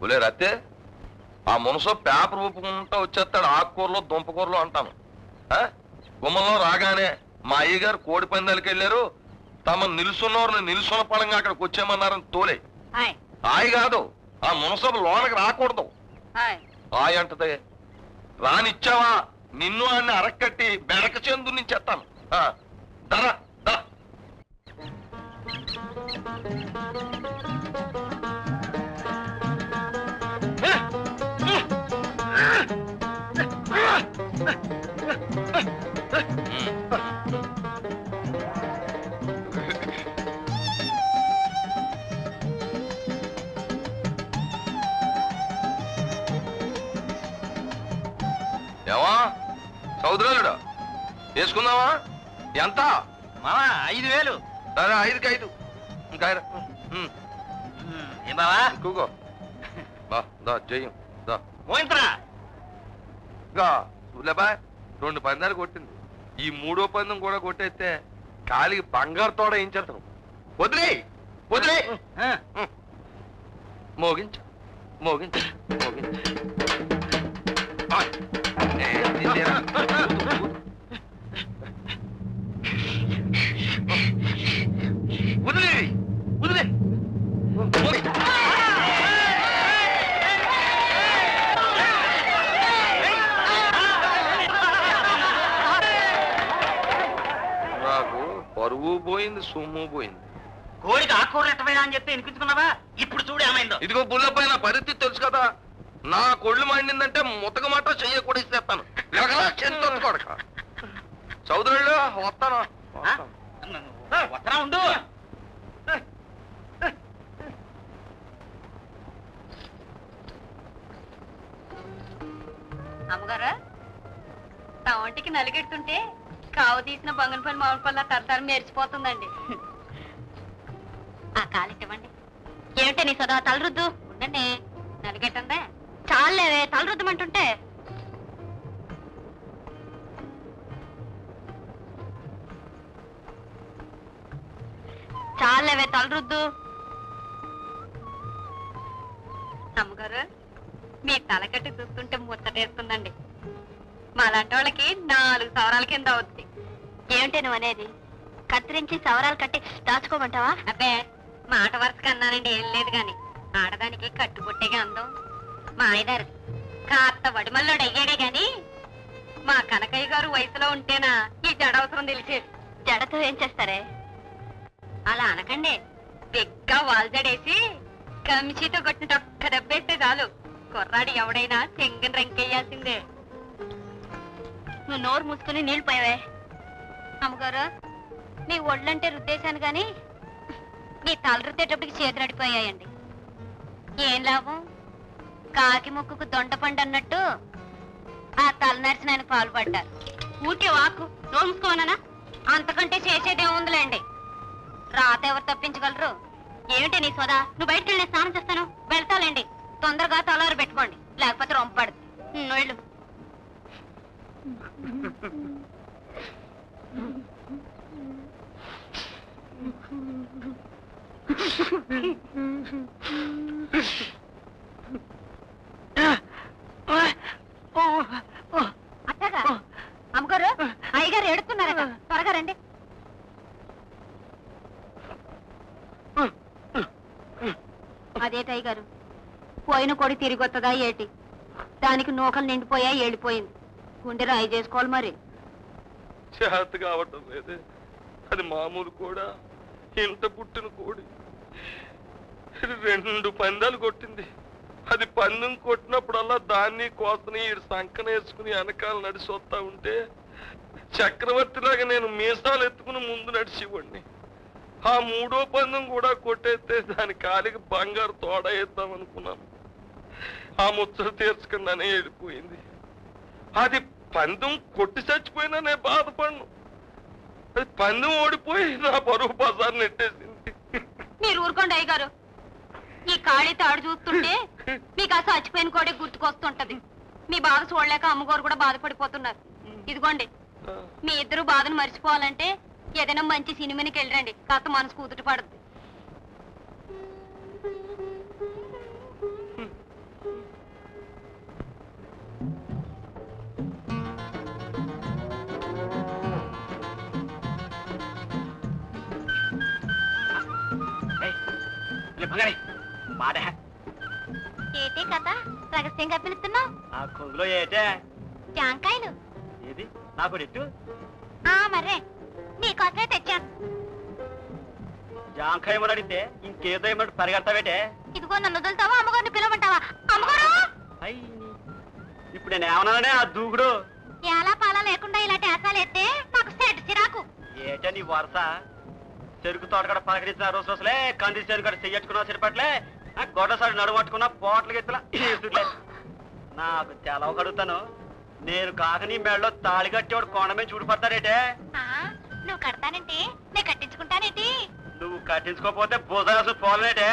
బులే రతే ఆ మనసు పేపర్ రూపుకుంటూ వచ్చేస్తాడు. ఆకుకూరలో దుంపకూరలో అంటాను. గుమ్మంలో రాగానే మా అయ్యగారు కోడి పందాలకి వెళ్ళారు, తమ నిలుసున్నవారిని నిలుసున్న పడంగా అక్కడికి వచ్చేయమన్నారని తోలే హాయి కాదు, ఆ మునసభ లోనకి రాకూడదు హాయ్ అంటదే. రానిచ్చావా నిన్ను అన్ని అరక్కట్టి బెరక చెందు నుంచి ఎత్తాను. దరా ఏవా సౌదరులుడు వేసుకుందామా? ఎంత మావా? 5,000. సరే 5కి 5. ఇంకా ఏం బావా కూకో దా జయం దా ఇంకా చూలేబా. 2 పందాలు కొట్టింది, ఈ 3వ పందెం కూడా కొట్టేస్తే కాలికి బంగారు తోడ వేయించేస్తాను. వదిలే వదిలే మోగించు మోగించు మోగించు. వదిలే వదిలే నాకు పరువు పోయింది, సొమ్ము పోయింది. కోడికి ఆకూర ఎట్టమైనా అని చెప్తే వినిపించుకున్నావా? ఇప్పుడు చూడు ఏమైందో. ఇదిగో బుల్లపై నా పరిస్థితి తెలుసు కదా, నా కొళ్ళు మండిందంటే ముతక మాట చెయ్యకూడ ఇస్తాను. చౌదరుళ్ళు వస్తాను ఉండు. అమ్మగారు నా ఒంటికి నలిగెడుతుంటే కావు తీసిన బంగన పని మామిడి పళ్ళ తరతరం మెరిచిపోతుందండి. ఆ కాలిటివ్వండి. ఏమిటే నీ సదా తలరుద్దు ఉండండి. నలిగెట్టండే చాలేవే తలరుద్దమంటుంటే. చాలేవే తలరుద్దు. అమ్మగారు మీ తలకట్టి చూస్తుంటే ముచ్చటేస్తుందండి. మాలాంటి వాళ్ళకి 4 సవరాల కింద అవుతుంది. ఏమిటే నువ్వు అనేది? కత్తిరించి సవరాలు కట్టి దాచుకోమంటావా? అబ్బే మాట వరుసగా అన్నానండి, ఏం లేదు గాని ఆడదానికి కట్టుబొట్టేగా అందం. మా ఆయగారు కాస్త వడిమల్లోడు అయ్యాడే గాని మా కనకయ్య గారు వయసులో ఉంటేనా ఈ జడ అవసరం తెలిసేది. జడతో ఏం చేస్తారే? అలా అనకండి. బిగ్గా వాల్జడేసి కమిషీతో కొట్టినట్టు ఒక్క దెబ్బేస్తే చాలు కుర్రాడు ఎవడైనా చెంగని రంకేయాల్సిందే. నువ్వు నోరు మూసుకుని నీళ్ళు పోయావే. అమ్మగారు నీ ఒళ్ళంటే రుద్దేశాను గాని నీ తల రుద్దేటప్పటికి చేతులు అడిపోయాయండి. ఏం లాభం? కాకి ముక్కుకు దొండ పండు అన్నట్టు ఆ తలనరిసిన ఆయన పాల్పడ్డారు. ఊరికే వాకు నోముసుకోనా? అంతకంటే చేసేదేముందులేండి. రాత ఎవరు తప్పించగలరు? ఏమిటి నీ సోదా? నువ్వు బయటకు వెళ్ళి స్నానం చేస్తాను. వెళ్తాలేండి, తొందరగా తలారు పెట్టుకోండి, లేకపోతే రొంపడుతుంది. వెళ్ళు. అట్టగా అమ్మగారు అయ్యగారు ఎడుతున్నారట, త్వరగా రండి. అదేట అయ్యగారు, పోయిన కొడి తిరిగి వస్తుందా ఏటి? దానికి నూకలు నిండిపోయా ఏడిపోయింది. గుండె రాయి చేసుకోవాలి మరి. చేత కావటం లేదే, అది మామూలు కూడా ఇంత పుట్టిన కోడి 2 పందాలు కొట్టింది. అది పందెం కొట్టినప్పుడల్లా దాన్ని కోతని సంకన వేసుకుని వెనకాల నడిచి వస్తా ఉంటే చక్రవర్తిలాగా నేను మీసాలు ఎత్తుకుని ముందు నడిచివ్వండి. ఆ 3వ పందెం కూడా కొట్టేస్తే దాని కాలికి బంగారు తోడ వేద్దాం అనుకున్నాను. ఆ ముచ్చట తీర్చకుండానే వెళ్ళిపోయింది. అది పందెం కొట్టి చచ్చిపోయినా నేను బాధపడను. అది పందెం ఓడిపోయి నా పరువు బజార్ నెట్టేసింది. మీరు ఊరుకోండి అయ్యగారు, ఈ కాళీ తాడు చూస్తుంటే మీకు ఆ చచ్చిపోయిన కోడే గుర్తుకొస్తుంటది. మీ బాధ చూడలేక అమ్మగారు కూడా బాధపడిపోతున్నారు. ఇదిగోండి, మీ ఇద్దరు బాధను మర్చిపోవాలంటే ఏదైనా మంచి సినిమాకి వెళ్ళండి, కాస్త మనసు కుదుట పడదు. ఏటే కదా రహస్యంగా పిలుస్తున్నావు? ఆ కొంగులో ఏటే జాంకాయలు. ఏది నాకు ఎట్టు? మరే నీకోసమే తెచ్చాను. జాంకాయ అడిగితే ఇంకేదో ఏమో పరిగెడతావేటే. ఇదిగో నన్ను వదులుతావా? అమ్మగారిని పిలవమంటావా? అమ్మగారు ఇప్పుడు నేను ఏమన్నానే? ఆ దూకుడు ఎలా పాలా లేకుండా ఇలాంటి ఆశాలు ఎత్తే నాకు సెట్ చిరాకు. ఏటే నీ వరస చెరుకు తోట కూడా పలకరించిన రోజు రోజులే కంది చెరుకు కూడా చెయ్యట్టుకున్నావు. సరిపట్లే గొడవసారి నడువట్టుకున్నా పోట్లకి ఎత్తులే. నాకు తెలవ కడుగుతాను నేను కాక నీ మెడలో తాళి కట్టేవాడు కొండ మీద చూడిపడతారేటే. నువ్వు కడతానంటే నేను కట్టించుకుంటానేటి. నువ్వు కట్టించుకోకపోతే భుజాసు పోలేటే.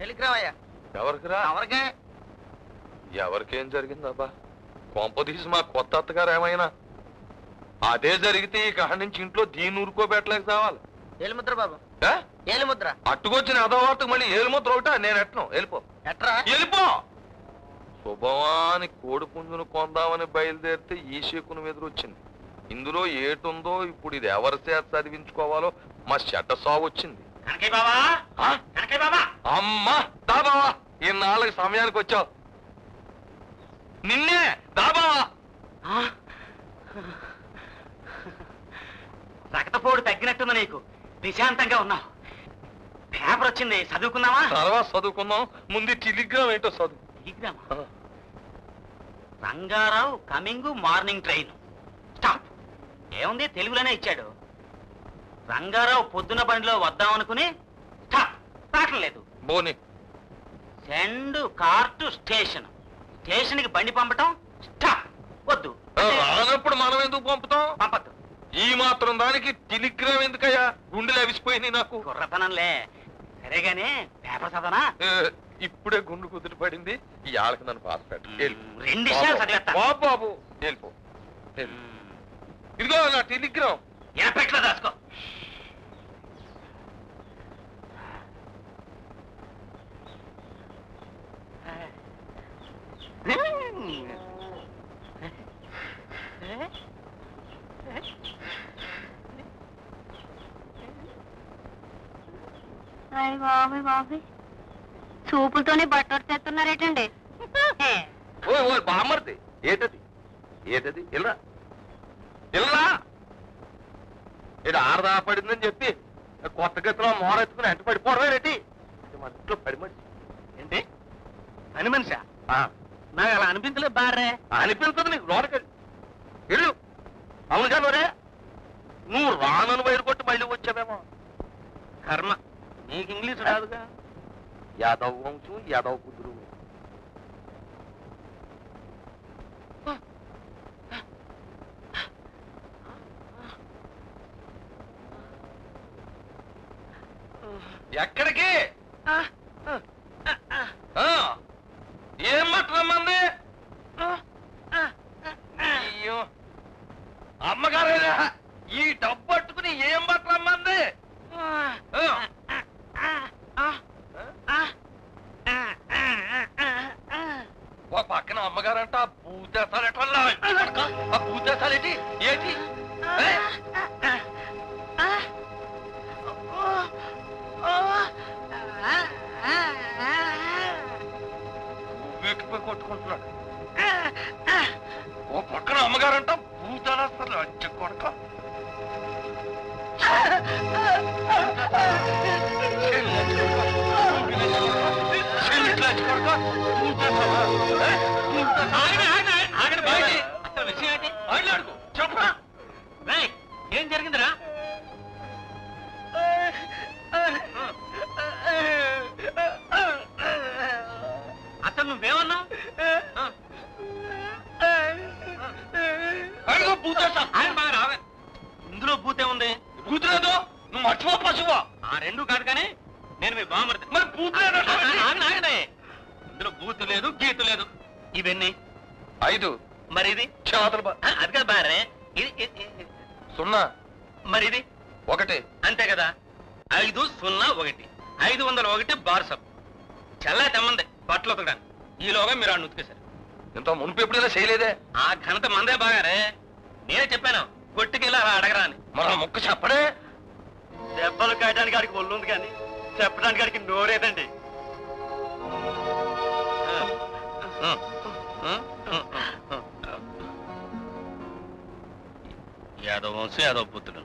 టెలిగ్రామ్ అయ్యా. ఎవరికిరా? ఎవరికేం జరిగింది అబ్బా? కొంపదీసి మా కొత్త అత్తగారు ఏమైనా? అదే జరిగితే ఈ కాడ నుంచి ఇంట్లో దీన్ని ఊరుకోబెట్టలేక రావాలి. ఏలుముద్ర బాబు, ఏలుముద్ర అట్టుకొచ్చిన అదవార్తకు మళ్ళీ ఏలుముద్ర ఒకటా? నేను ఎట్టను. వెళ్ళిపో. శుభవాని కోడి పుంజును కొందామని బయలుదేరితే ఈ శేకును ఎదురొచ్చింది. ఇందులో ఏటుందో ఇప్పుడు ఇది ఎవరి చేత చదివించుకోవాలో మా చెట్ట సాగు వచ్చింది. అమ్మా దా బావా, ఇన్నాళ్ళకి సమయానికి వచ్చావు. నిన్నే దా బావా. రక్తపోడు తగ్గినట్టుందా నీకు? ప్రశాంతంగా ఉన్నావు. పేపర్ వచ్చింది, చదువుకుందామా? తర్వాత చదువుకుందాం, ముందు టెలిగ్రామ్ ఏంటో చదువు. Telegram? Rangarao coming morning train stop. ఏముంది, తెలుగులోనే ఇచ్చాడు. రంగారావు పొద్దున బండిలో వద్దామనుకుని స్టాప్ రావట్లేదు. బోని సెండ్ కార్ టు స్టేషన్. స్టేషన్కి బండి పంపటం స్టాప్. వద్దు రానప్పుడు మనం ఎందుకు పంపుతాం? పంపద్దు. ఈ మాత్రం దానికి టెలిగ్రామ్ ఎందుకయ్యా? గుండెలు అవిసిపోయినాయి నాకు. కుర్రతనంలే. సరేగానే పేపర్ చదవనా? ఇప్పుడే గుండు కుదిరి పడింది. ఈ ఆళ్ళకి నన్ను పాస్ పెట్టు. బాబు వెళ్ళిపో. ఇదిగో నా టెలిగ్రామ్. ఎనపెట్లో దాచుకో. చూపులతోనే బట్టలు తెస్తున్నారేటండి. బామ్మర్ది ఏటది? ఏటది? ఇల్రా ఇల్రా. ఇటు ఆరదా పడిందని చెప్పి కొత్త గతిలో మోరెత్తుకుని అంట పడిపోవడమే రెడ్డి. మన ఇంట్లో పడి మనిషి ఏంటి? పని మనిషా? నాకు అలా అనిపించలేదు బారే. అనిపించదు నీకు లోనకెళ్ళి వెళ్ళు. అవును కాను రే, నువ్వు రానను వైరు కొట్టి మళ్ళీ వచ్చావేమో. కర్మ, నీకు ఇంగ్లీష్ రాదుగా. యాదవ్ వంశం, యాదవ్ కుదురు. ఎక్కడికి ఏం పట్టమంది? అయ్యో అమ్మగారేనా ఈ డబ్బు పట్టుకుని ఏం పట్టమంది? ఓ పక్కన అమ్మగారంట భూతేశాలు ఎట్లా? ఆ భూతేశాలు ఏంటి? ఏంటి వెక్కిపోయి కొట్టుకుంటున్నాడు? ఓ పక్కన అమ్మగారంట భూతాలేస్తారు. అచ్చ కొడక ఏం జరిగిందిరా? అసలు నువ్వేమన్నా? ఇందులో భూతే ఉంది. కూతురేదో నువ్వు మర్చిపో పశువా? ఆ రెండు కాదు కానీ నేను మీ బామర్ది. మరి భూతులే? ఇందులో భూతు లేదు, గీతు లేదు. ఇవన్నీ ఐదు. మరి ఇది అది కదా బారే. ఇది సున్నా. మరి ఇది ఒకటి అంతే కదా. 5 0 1 501 బార్ సబ్. చల్లా తెమ్మంది బట్టలు ఉతకడానికి. ఈ లోగా మీరు అన్ను ఉతికేశారు. ఇంత మునుపు ఎప్పుడైనా చేయలేదే. ఆ ఘనత మందే బాగారే. నేనే చెప్పాను కొట్టుకెళ్ళి అలా అడగరా అని. మరో ముక్క చెప్పడే. దెబ్బలు కాయడానికి ఆడికి ఒళ్ళు ఉంది కానీ చెప్పడానికి ఆడికి నోరేదండి. యాదవ వంశం యాదవ పుత్రుడు